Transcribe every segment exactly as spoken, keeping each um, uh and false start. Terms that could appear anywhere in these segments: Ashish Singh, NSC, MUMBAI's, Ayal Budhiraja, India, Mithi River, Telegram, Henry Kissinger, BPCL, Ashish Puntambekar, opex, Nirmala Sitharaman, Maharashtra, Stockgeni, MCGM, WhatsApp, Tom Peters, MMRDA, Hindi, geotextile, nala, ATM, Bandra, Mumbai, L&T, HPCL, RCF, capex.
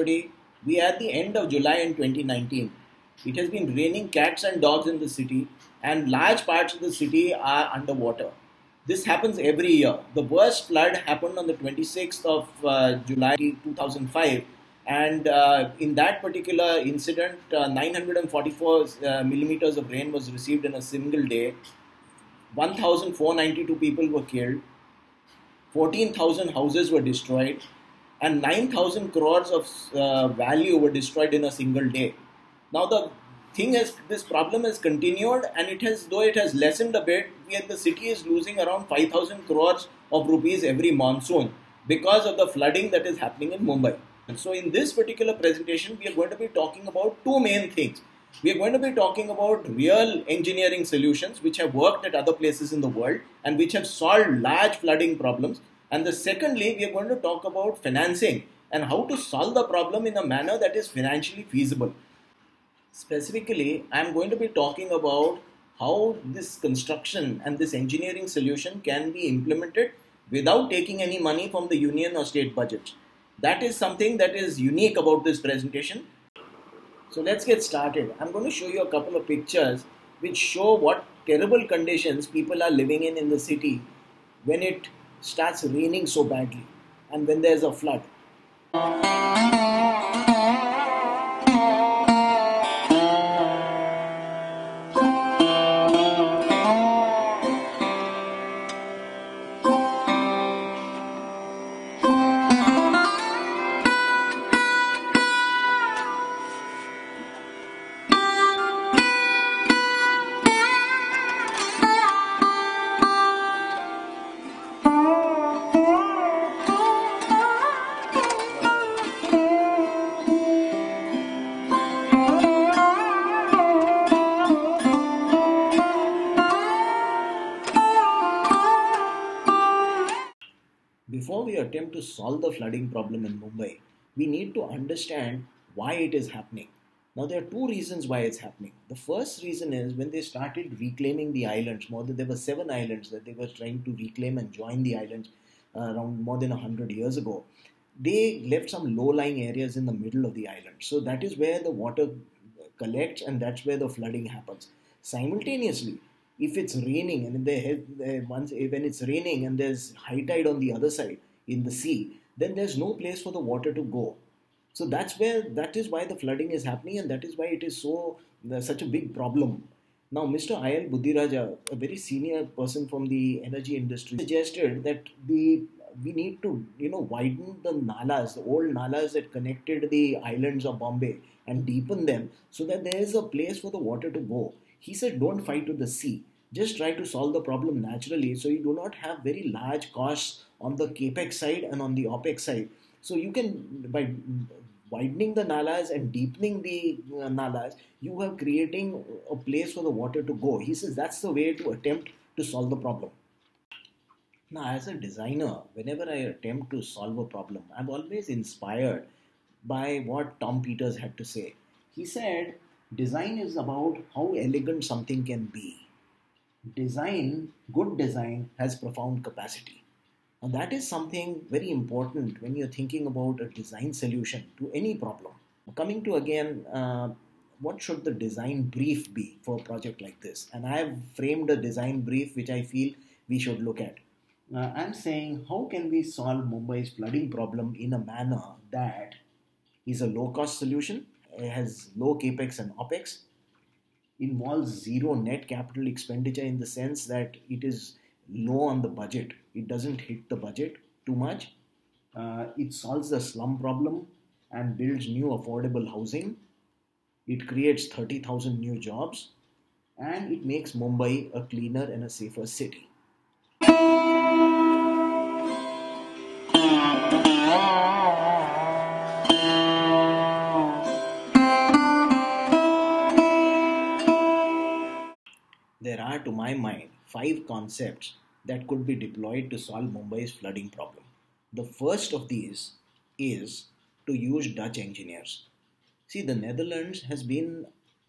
everybody, we are at the end of July in twenty nineteen. It has been raining cats and dogs in the city, and large parts of the city are underwater. This happens every year. The worst flood happened on the twenty-sixth of July two thousand five, and uh, in that particular incident, uh, nine hundred forty-four uh, millimeters of rain was received in a single day. one thousand four hundred ninety-two people were killed, fourteen thousand houses were destroyed, and nine thousand crores of uh, value were destroyed in a single day. Now the thing is, this problem has continued, and it has, though it has lessened a bit, yet the city is losing around five thousand crores of rupees every monsoon because of the flooding that is happening in Mumbai. And so in this particular presentation, we are going to be talking about two main things. We are going to be talking about real engineering solutions which have worked at other places in the world and which have solved large flooding problems. And the secondly, we are going to talk about financing and how to solve the problem in a manner that is financially feasible. Specifically, I am going to be talking about how this construction and this engineering solution can be implemented without taking any money from the union or state budget. That is something that is unique about this presentation. So let's get started. I'm going to show you a couple of pictures which show what terrible conditions people are living in in the city when it starts raining so badly and when there's a flood. Before we attempt to solve the flooding problem in Mumbai, we need to understand why it is happening. Now, there are two reasons why it's happening. The first reason is when they started reclaiming the islands, more than there were seven islands that they were trying to reclaim and join the islands uh, around more than one hundred years ago, they left some low-lying areas in the middle of the island. So that is where the water collects and that's where the flooding happens. Simultaneously, if it's raining and if once when it's raining and there's high tide on the other side in the sea, then there's no place for the water to go. So that's where that is why the flooding is happening, and that is why it is so such a big problem. Now, Mister Ayal Budhiraja, a very senior person from the energy industry, suggested that the we need to you know widen the nalas, the old nalas that connected the islands of Bombay, and deepen them so that there is a place for the water to go. He said, don't fight with the sea. Just try to solve the problem naturally, so you do not have very large costs on the capex side and on the opex side. So you can, by widening the nalas and deepening the uh, nalas, you are creating a place for the water to go. He says that's the way to attempt to solve the problem. Now, as a designer, whenever I attempt to solve a problem, I'm always inspired by what Tom Peters had to say. He said, design is about how elegant something can be. Design, good design, has profound capacity. Now that is something very important when you're thinking about a design solution to any problem. Coming to again, uh, what should the design brief be for a project like this? And I have framed a design brief which I feel we should look at. Uh, I'm saying, how can we solve Mumbai's flooding problem in a manner that is a low-cost solution, has low capex and opex, involves zero net capital expenditure in the sense that it is low on the budget. It doesn't hit the budget too much. Uh, it solves the slum problem and builds new affordable housing. It creates thirty thousand new jobs, and it makes Mumbai a cleaner and a safer city. There are, to my mind, five concepts that could be deployed to solve Mumbai's flooding problem. The first of these is to use Dutch engineers. See, the Netherlands has been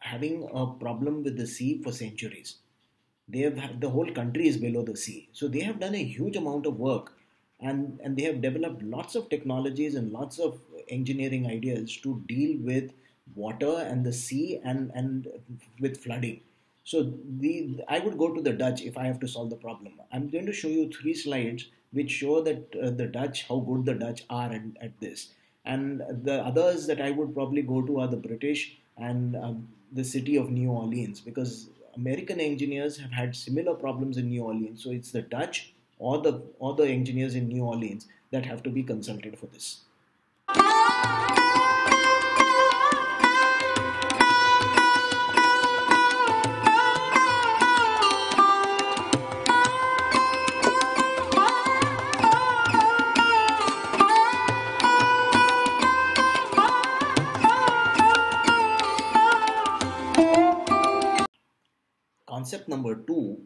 having a problem with the sea for centuries. They have, the whole country is below the sea. So they have done a huge amount of work And, and they have developed lots of technologies and lots of engineering ideas to deal with water and the sea and, and with flooding. So the, I would go to the Dutch if I have to solve the problem. I'm going to show you three slides which show that uh, the Dutch, how good the Dutch are at, at this. And the others that I would probably go to are the British and uh, the city of New Orleans, because American engineers have had similar problems in New Orleans. So it's the Dutch or the, or the engineers in New Orleans that have to be consulted for this. Concept number two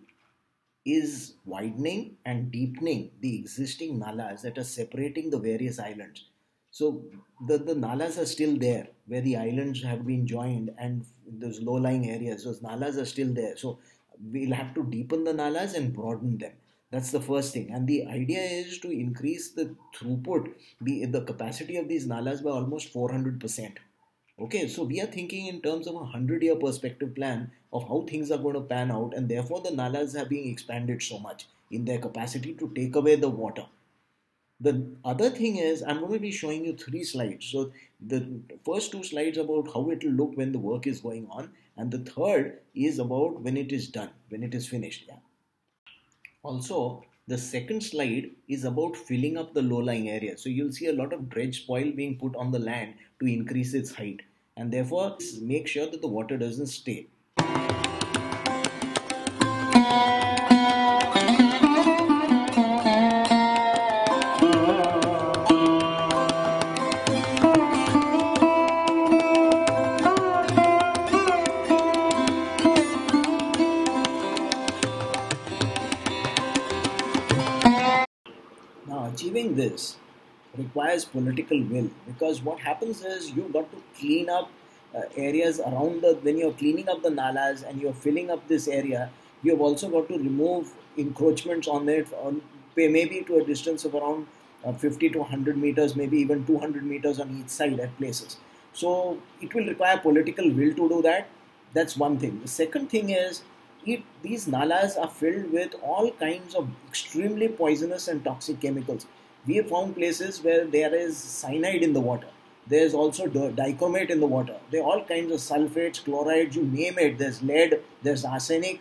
is widening and deepening the existing nalas that are separating the various islands. So the, the nalas are still there where the islands have been joined, and those low-lying areas, those nalas are still there. So we'll have to deepen the nalas and broaden them. That's the first thing. And the idea is to increase the throughput, the, the capacity of these nalas by almost four hundred percent. Okay, so we are thinking in terms of a hundred-year perspective plan of how things are going to pan out, and therefore the nalas are being expanded so much in their capacity to take away the water. The other thing is, I'm going to be showing you three slides. So the first two slides about how it will look when the work is going on, and the third is about when it is done, when it is finished. Yeah. Also, the second slide is about filling up the low-lying area. So you'll see a lot of dredge spoil being put on the land to increase its height, and therefore make sure that the water doesn't stay. Now, achieving this requires political will, because what happens is you've got to clean up uh, areas around the, when you're cleaning up the nalas and you're filling up this area, you've also got to remove encroachments on it, on, maybe to a distance of around uh, fifty to one hundred meters, maybe even two hundred meters on each side at places. So it will require political will to do that. That's one thing. The second thing is, It, these nalas are filled with all kinds of extremely poisonous and toxic chemicals. We have found places where there is cyanide in the water. There is also dichromate in the water. There are all kinds of sulfates, chlorides, you name it. There's lead, there's arsenic,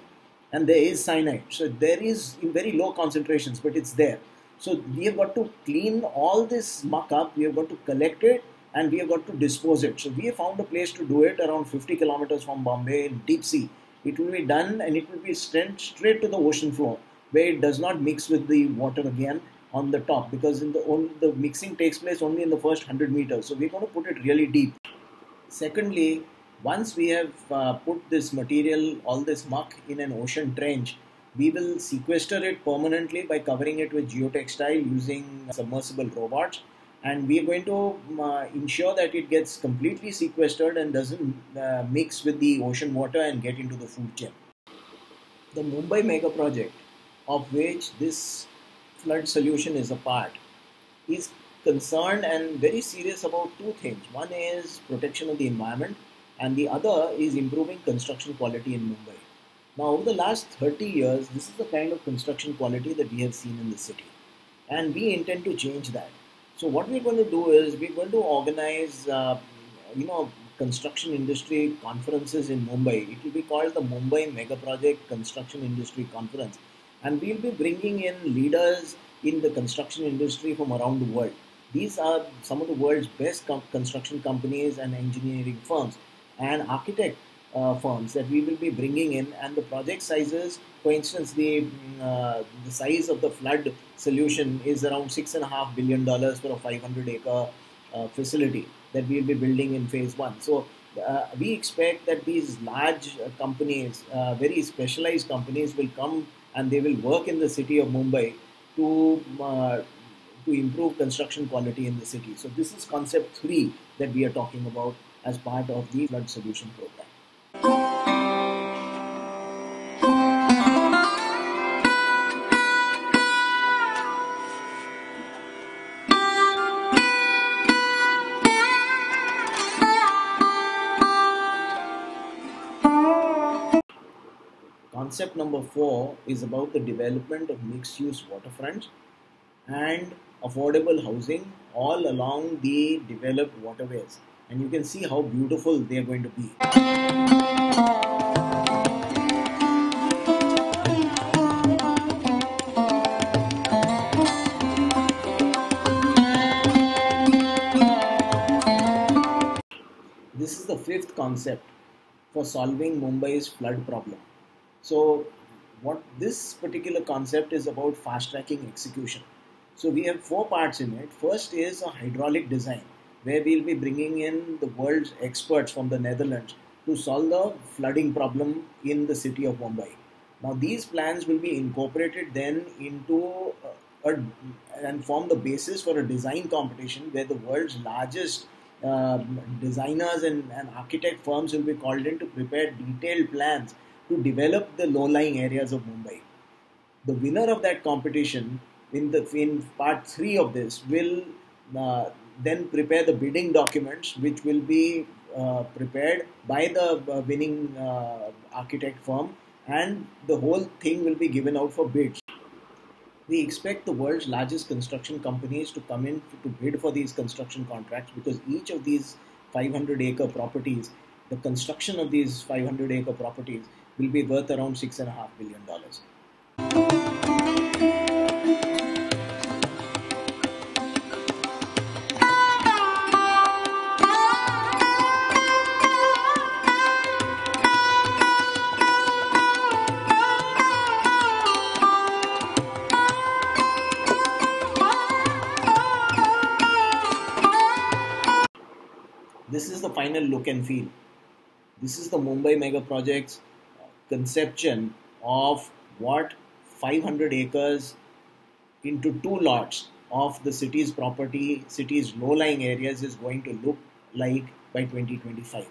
and there is cyanide. So there is in very low concentrations, but it's there. So we have got to clean all this muck up. We have got to collect it, and we have got to dispose it. So we have found a place to do it around fifty kilometers from Bombay in deep sea. It will be done, and it will be sent straight to the ocean floor, where it does not mix with the water again on the top, because in the, only the mixing takes place only in the first hundred meters. So we're going to put it really deep. Secondly, once we have uh, put this material, all this muck, in an ocean trench, we will sequester it permanently by covering it with geotextile using submersible robots. And we are going to uh, ensure that it gets completely sequestered and doesn't uh, mix with the ocean water and get into the food chain. The Mumbai mega project, of which this flood solution is a part, is concerned and very serious about two things. One is protection of the environment, and the other is improving construction quality in Mumbai. Now, over the last thirty years, this is the kind of construction quality that we have seen in the city, and we intend to change that. So what we're going to do is we're going to organize, uh, you know, construction industry conferences in Mumbai. It will be called the Mumbai Mega Project Construction Industry Conference. And we'll be bringing in leaders in the construction industry from around the world. These are some of the world's best com construction companies and engineering firms and architect uh, firms that we will be bringing in. And the project sizes, for instance, the, uh, the size of the flood solution is around six and a half billion dollars for a five hundred acre uh, facility that we'll be building in phase one. So uh, we expect that these large companies, uh, very specialized companies, will come and they will work in the city of Mumbai to, uh, to improve construction quality in the city. So this is concept three that we are talking about as part of the flood solution program. Concept number four is about the development of mixed-use waterfronts and affordable housing all along the developed waterways. And you can see how beautiful they are going to be. This is the fifth concept for solving Mumbai's flood problem. So what this particular concept is about fast-tracking execution. So we have four parts in it. First is a hydraulic design, where we'll be bringing in the world's experts from the Netherlands to solve the flooding problem in the city of Mumbai. Now these plans will be incorporated then into a, a, and form the basis for a design competition where the world's largest uh, designers and, and architect firms will be called in to prepare detailed plans to develop the low-lying areas of Mumbai. The winner of that competition in, the, in part three of this will uh, then prepare the bidding documents, which will be uh, prepared by the uh, winning uh, architect firm, and the whole thing will be given out for bids. We expect the world's largest construction companies to come in to bid for these construction contracts, because each of these five hundred acre properties, the construction of these five hundred acre properties will be worth around six and a half billion dollars. This is the final look and feel. This is the Mumbai mega project's conception of what five hundred acres into two lots of the city's property, city's low-lying areas is going to look like by twenty twenty-five.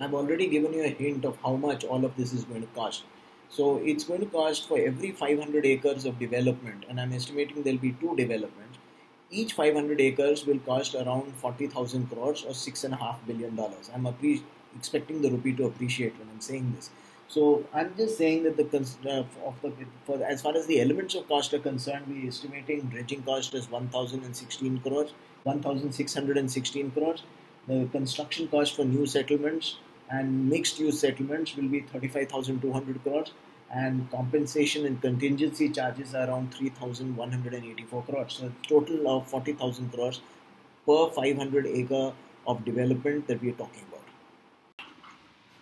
I've already given you a hint of how much all of this is going to cost. So it's going to cost for every five hundred acres of development, and I'm estimating there'll be two developments. Each five hundred acres will cost around forty thousand crores or six and a half billion dollars. I'm expecting the rupee to appreciate when I'm saying this. So I'm just saying that the, uh, of the for, as far as the elements of cost are concerned, we're estimating dredging cost as one thousand sixteen crores, one thousand six hundred sixteen crores. The construction cost for new settlements and mixed-use settlements will be thirty-five thousand two hundred crores, and compensation and contingency charges are around three thousand one hundred eighty-four crores. So a total of forty thousand crores per five hundred acre of development that we are talking about.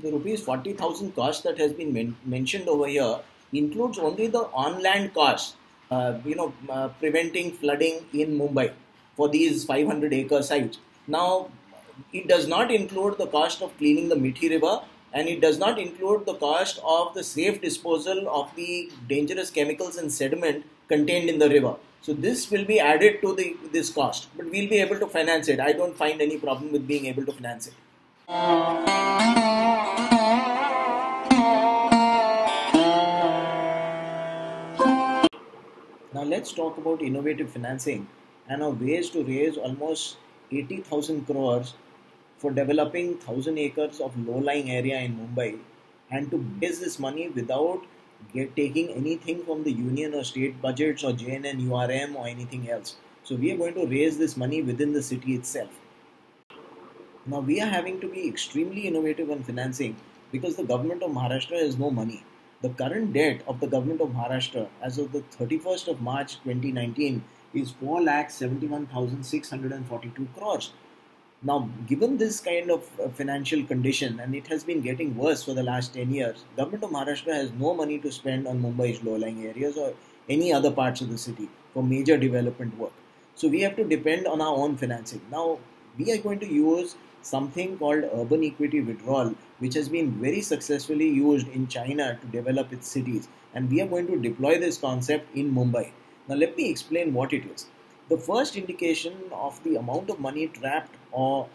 The rupees forty thousand cost that has been men mentioned over here includes only the on-land costs, uh, you know, uh, preventing flooding in Mumbai for these five hundred acre sites. Now, it does not include the cost of cleaning the Mithi River, and it does not include the cost of the safe disposal of the dangerous chemicals and sediment contained in the river. So this will be added to the, this cost, but we'll be able to finance it. I don't find any problem with being able to finance it. Now let's talk about innovative financing and our ways to raise almost eighty thousand crores for developing one thousand acres of low-lying area in Mumbai, and to raise this money without get, taking anything from the union or state budgets or J N N U R M or anything else. So we are going to raise this money within the city itself. Now we are having to be extremely innovative on financing because the government of Maharashtra has no money. The current debt of the government of Maharashtra as of the thirty-first of March twenty nineteen is four lakh seventy-one thousand six hundred forty-two crores. Now, given this kind of financial condition, and it has been getting worse for the last ten years, government of Maharashtra has no money to spend on Mumbai's low-lying areas or any other parts of the city for major development work. So we have to depend on our own financing. Now, we are going to use something called urban equity withdrawal, which has been very successfully used in China to develop its cities. And we are going to deploy this concept in Mumbai. Now let me explain what it is. The first indication of the amount of money trapped or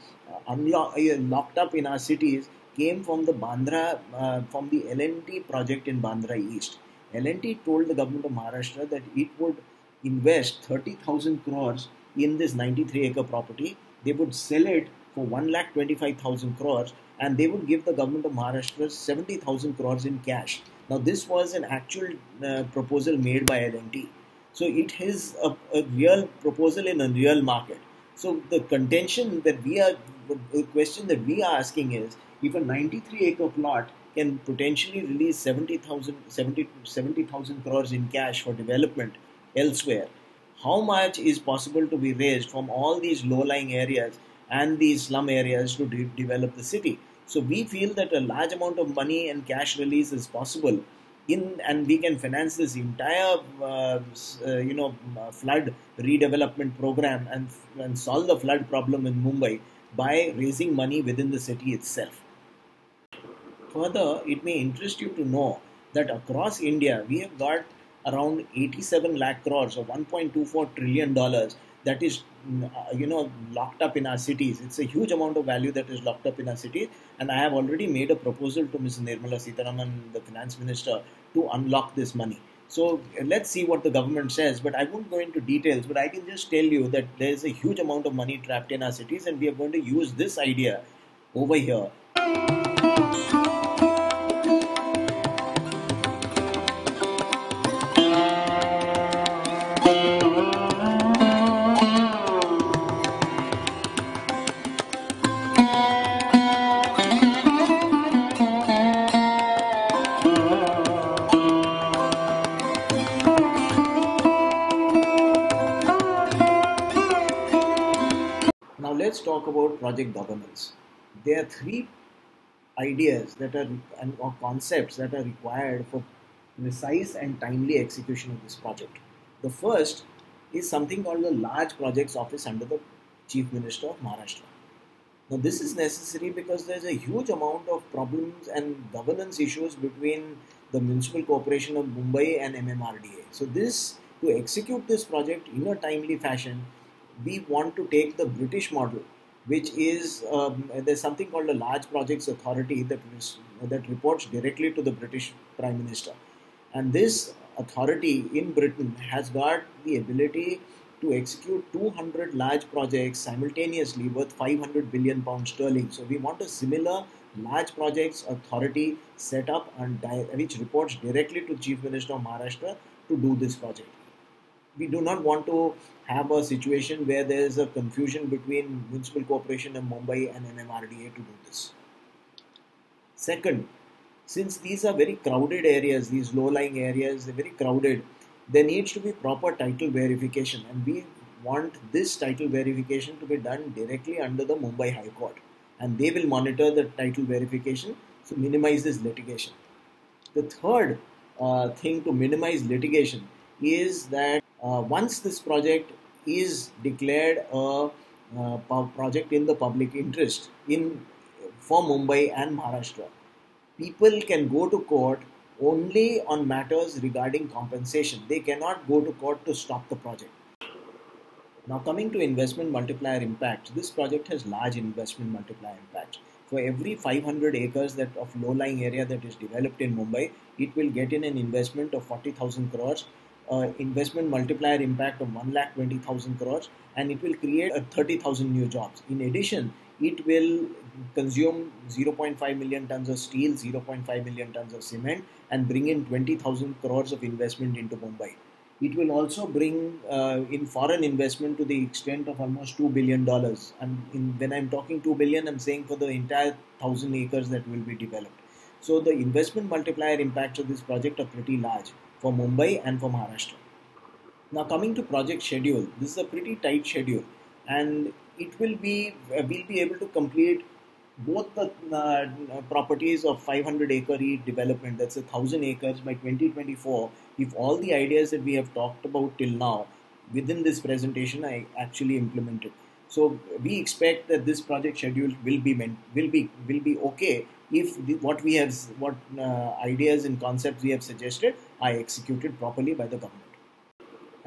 locked up in our cities came from the Bandra, uh, from the L and T project in Bandra East. L and T told the government of Maharashtra that it would invest thirty thousand crores in this ninety-three acre property. They would sell it for one lakh twenty-five thousand crores and they would give the government of Maharashtra seventy thousand crores in cash. Now this was an actual uh, proposal made by L and T. So it is a, a real proposal in a real market. So the contention that we are, the question that we are asking is, if a ninety-three acre plot can potentially release seventy thousand crores in cash for development elsewhere, how much is possible to be raised from all these low-lying areas and these slum areas to de develop the city? So we feel that a large amount of money and cash release is possible, in and we can finance this entire uh, uh, you know flood redevelopment program and, and solve the flood problem in Mumbai by raising money within the city itself. Further, it may interest you to know that across India, we have got around eighty-seven lakh crores or one point two four trillion dollars that is, you know, locked up in our cities. It's a huge amount of value that is locked up in our cities. And I have already made a proposal to Miz Nirmala Sitharaman, the finance minister, to unlock this money. So let's see what the government says, but I won't go into details, but I can just tell you that there is a huge amount of money trapped in our cities and we are going to use this idea over here. Let's talk about project governance. There are three ideas that are and or concepts that are required for precise and timely execution of this project. The first is something called the Large Projects Office under the Chief Minister of Maharashtra. Now this is necessary because there is a huge amount of problems and governance issues between the Municipal Corporation of Mumbai and M M R D A. So this, to execute this project in a timely fashion, we want to take the British model, which is um, there's something called a Large Projects Authority that, is, that reports directly to the British Prime Minister. And this authority in Britain has got the ability to execute two hundred large projects simultaneously worth five hundred billion pounds sterling. So we want a similar Large Projects Authority set up and which reports directly to Chief Minister of Maharashtra to do this project. We do not want to have a situation where there is a confusion between Municipal Corporation of Mumbai and M M R D A to do this. Second, since these are very crowded areas, these low-lying areas, they're very crowded, there needs to be proper title verification, and we want this title verification to be done directly under the Mumbai High Court, and they will monitor the title verification to minimize this litigation. The third uh, thing to minimize litigation is that Uh, once this project is declared a uh, project in the public interest in for Mumbai and Maharashtra, people can go to court only on matters regarding compensation. They cannot go to court to stop the project. Now coming to investment multiplier impact, this project has large investment multiplier impact. For every five hundred acres that of low-lying area that is developed in Mumbai, it will get in an investment of forty thousand crores. Uh, investment multiplier impact of one lakh twenty thousand crores, and it will create a thirty thousand new jobs. In addition, it will consume zero point five million tons of steel, zero point five million tons of cement, and bring in twenty thousand crores of investment into Mumbai. It will also bring uh, in foreign investment to the extent of almost two billion dollars. And in, when I'm talking two billion dollars, I'm saying for the entire thousand acres that will be developed. So the investment multiplier impacts of this project are pretty large for Mumbai and for Maharashtra. Now coming to project schedule, this is a pretty tight schedule and it will be, we'll be able to complete both the uh, properties of five hundred acre redevelopment, that's a thousand acres by twenty twenty-four, if all the ideas that we have talked about till now within this presentation are actually implemented. So we expect that this project schedule will be meant, will be, will be okay if the, what we have, what uh, ideas and concepts we have suggested are executed properly by the government.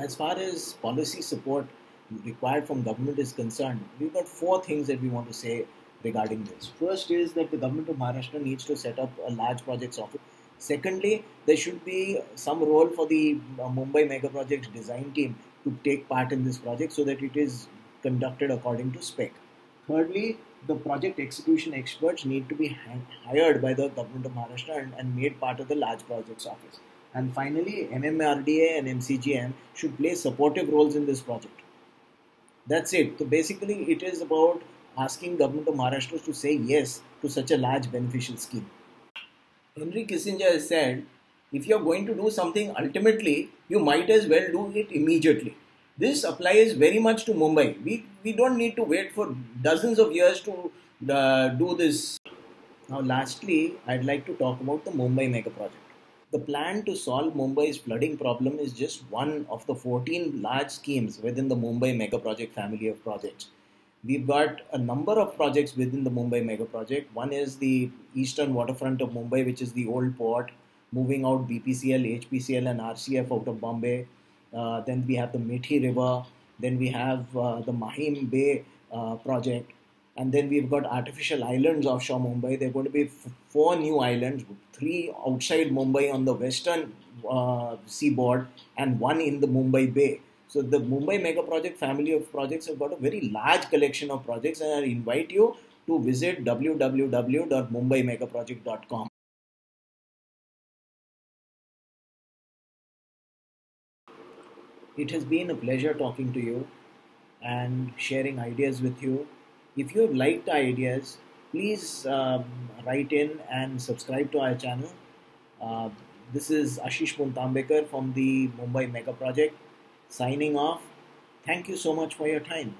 As far as policy support required from government is concerned, we've got four things that we want to say regarding this. First is that the government of Maharashtra needs to set up a large projects office. Secondly, there should be some role for the Mumbai mega projects design team to take part in this project so that it is conducted according to spec. Thirdly, the project execution experts need to be hired by the government of Maharashtra and, and made part of the large projects office. And finally, M M R D A and M C G M should play supportive roles in this project. That's it. So basically, it is about asking government of Maharashtra to say yes to such a large beneficial scheme. Henry Kissinger has said, if you are going to do something ultimately, you might as well do it immediately. This applies very much to Mumbai. We, we don't need to wait for dozens of years to uh, do this. Now lastly, I'd like to talk about the Mumbai mega project. The plan to solve Mumbai's flooding problem is just one of the fourteen large schemes within the Mumbai mega project family of projects. We've got a number of projects within the Mumbai mega project. One is the eastern waterfront of Mumbai, which is the old port, moving out B P C L, H P C L and R C F out of Bombay. Uh, then we have the Mithi River, then we have uh, the Mahim Bay uh, project, and then we've got artificial islands offshore Mumbai. There are going to be f four new islands, three outside Mumbai on the western uh, seaboard and one in the Mumbai Bay. So the Mumbai mega project family of projects have got a very large collection of projects, and I invite you to visit w w w dot mumbai mega project dot com. It has been a pleasure talking to you and sharing ideas with you. If you have liked our ideas, please uh, write in and subscribe to our channel. Uh, this is Ashish Puntambekar from the Mumbai Mega Project signing off. Thank you so much for your time.